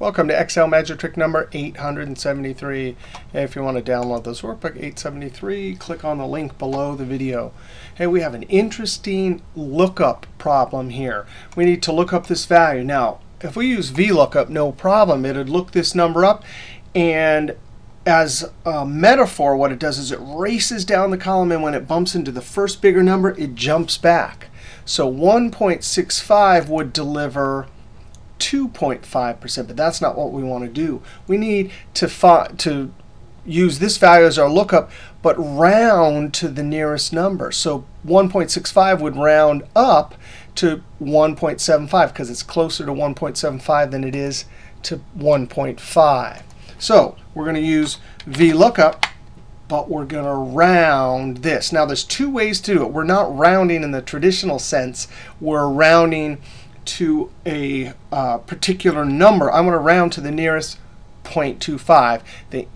Welcome to Excel Magic Trick number 873. If you want to download this workbook 873, click on the link below the video. Hey, we have an interesting lookup problem here. We need to look up this value. Now, if we use VLOOKUP, no problem. It'd look this number up, and as a metaphor, what it does is it races down the column, and when it bumps into the first bigger number, it jumps back. So 1.65 would deliver 2.5%, but that's not what we want to do. We need to use this value as our lookup, but round to the nearest number. So 1.65 would round up to 1.75 because it's closer to 1.75 than it is to 1.5. So we're going to use VLOOKUP, but we're going to round this. Now, there's two ways to do it. We're not rounding in the traditional sense. We're rounding to a particular number. I'm going to round to the nearest 0.25. The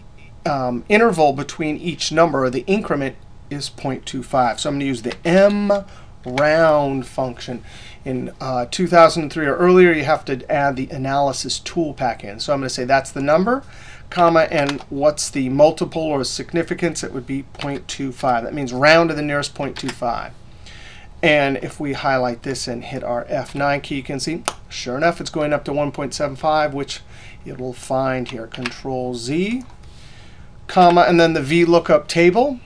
interval between each number, or the increment, is 0.25. So I'm going to use the mRound function. In 2003 or earlier, you have to add the Analysis Toolpak in. So I'm going to say that's the number, comma, and what's the multiple or significance? It would be 0.25. That means round to the nearest 0.25. And if we highlight this and hit our F9 key, you can see, sure enough, it's going up to 1.75, which it will find here. Control Z, comma, and then the VLOOKUP table.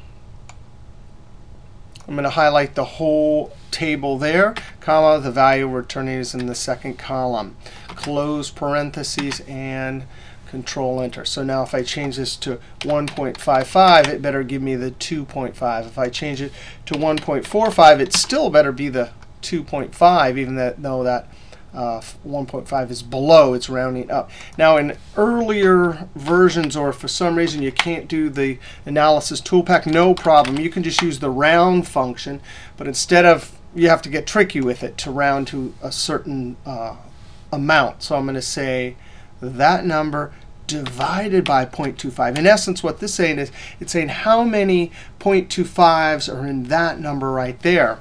I'm going to highlight the whole table there, comma, the value returning is in the second column. Close parentheses and Control Enter. So now if I change this to 1.55, it better give me the 2.5. If I change it to 1.45, it still better be the 2.5, even though that 1.5 is below. It's rounding up. Now, in earlier versions, or if for some reason you can't do the Analysis Toolpak, no problem. You can just use the round function, but instead of, you have to get tricky with it to round to a certain amount. So I'm going to say that number divided by 0.25. In essence, what this is saying is, it's saying how many 0.25s are in that number right there,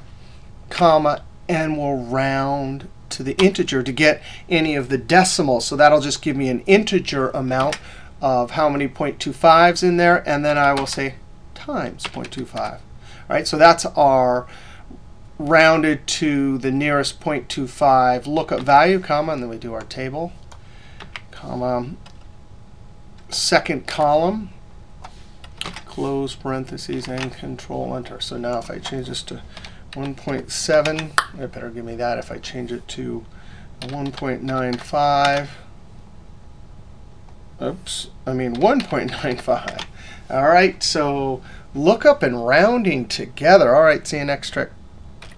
comma, and we'll round to the integer to get any of the decimals. So that'll just give me an integer amount of how many 0.25s in there, and then I will say times 0.25. All right, so that's our rounded to the nearest 0.25 lookup value, comma, and then we do our table, second column, close parentheses, and Control Enter. So now if I change this to 1.7, it better give me that. If I change it to 1.95, oops, I mean 1.95. All right, so lookup and rounding together. All right, see you next trick.